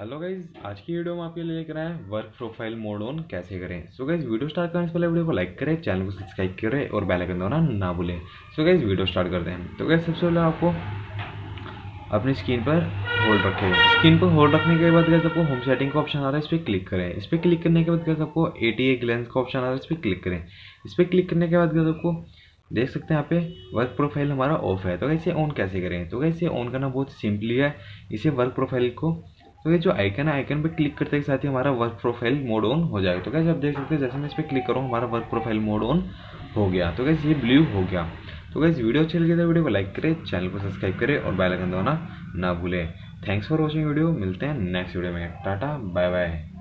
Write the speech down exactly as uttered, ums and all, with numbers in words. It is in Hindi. हेलो गाइज, आज की वीडियो में आपके लिए लेकर आए हैं वर्क प्रोफाइल मोड ऑन कैसे करें। सो गाइज, वीडियो स्टार्ट करने से पहले वीडियो को लाइक करें, चैनल को सब्सक्राइब करें और बेल आइकन दबाना ना भूलें। सो गाइज, वीडियो स्टार्ट करते हैं। तो गाइज, सबसे पहले आपको अपनी स्क्रीन पर होल्ड रखें। स्क्रीन पर होल्ड रखने के बाद गाइज आपको होम सेटिंग का ऑप्शन आ रहा है, इस पर क्लिक करें। इस पर क्लिक करने के बाद गाइज आपको एटीए ग्लेंस का ऑप्शन आ रहा है, इस पर क्लिक करें। इस पर क्लिक करने के बाद गाइज आपको देख सकते हैं यहाँ पे वर्क प्रोफाइल हमारा ऑफ है। तो इसे ऑन कैसे करें? तो इसे ऑन करना बहुत सिंपली है। इसे वर्क प्रोफाइल को तो ये जो आइकन है, आइकन पे क्लिक करते के साथ ही हमारा वर्क प्रोफाइल मोड ऑन हो जाएगा। तो गाइस आप देख सकते हैं, जैसे मैं इस पर क्लिक करूँ हमारा वर्क प्रोफाइल मोड ऑन हो गया। तो गाइस ये ब्लू हो गया। तो गाइस वीडियो अच्छी लगी तो वीडियो को लाइक करें, चैनल को सब्सक्राइब करें और बेल आइकन दबाना ना भूलें। Thanks for watching video. मिलते हैं नेक्स्ट वीडियो में। Tata, bye bye.